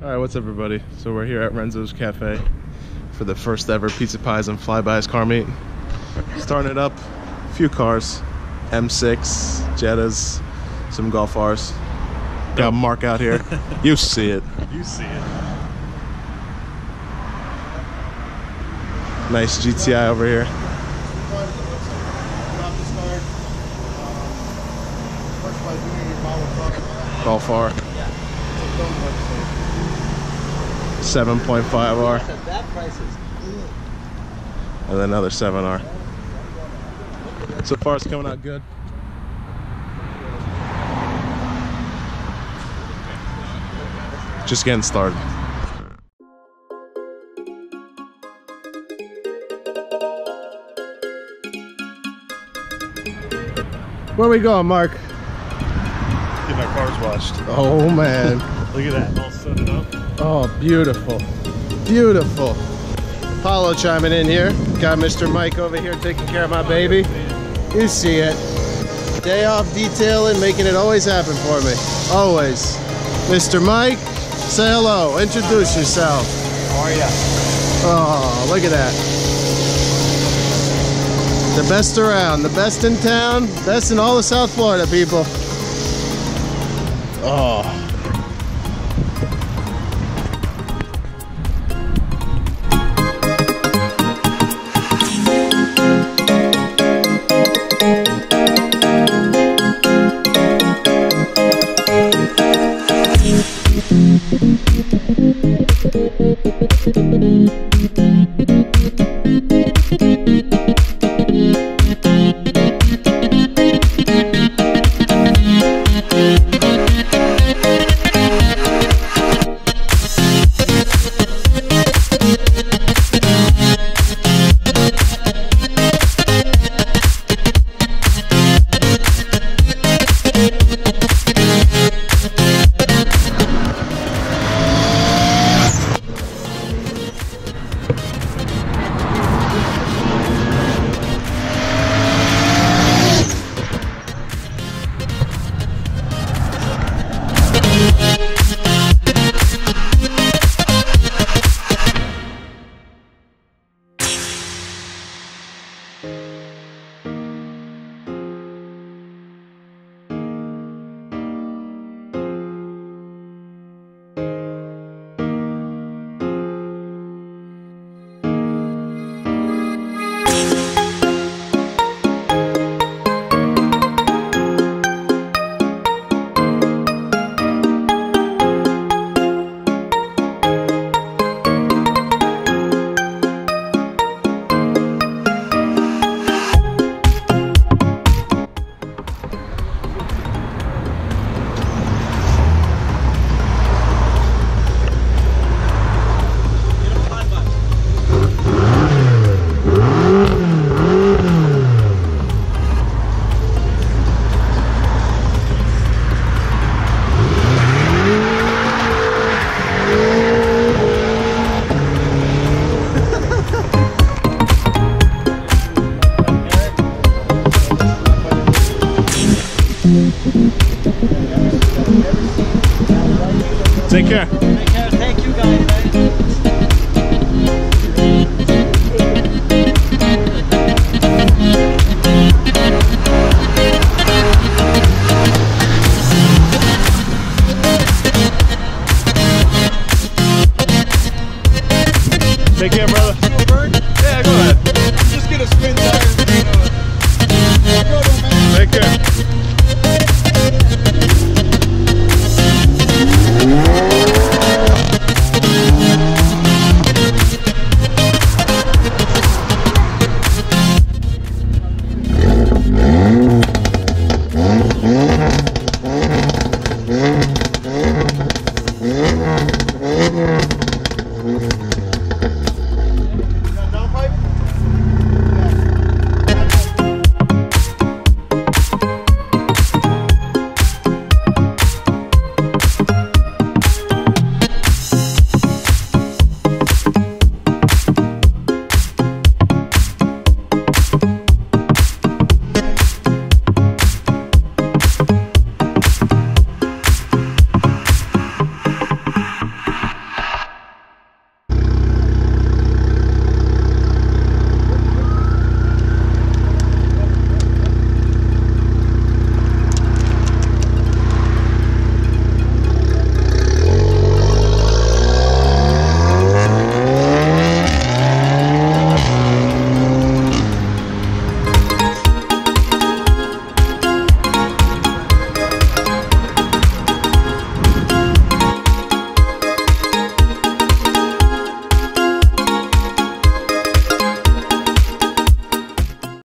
All right, what's up, everybody? So we're here at Renzos Cafe for the first ever Pizza Pies and Flybys car meet. Starting it up, a few cars, M6, Jettas, some Golf Rs. Got Mark out here. You see it. You see it. Nice GTI over here. Golf R. 7.5R. And then another 7R. So far it's coming out good. Just getting started. Where we going, Mark? Get my cars washed. Oh man. Look at that, all set up. Oh, beautiful, beautiful. Apollo chiming in here. Got Mr. Mike over here taking care of my baby. You see it. Day off detailing, making it always happen for me. Always. Mr. Mike, say hello. Introduce yourself. How are you? Oh, look at that. The best around, the best in town, best in all of South Florida, people. Oh. Take care. Take care. Thank you, guys. Take care, brother. Yeah, go ahead. Just get a spin tire. Take care.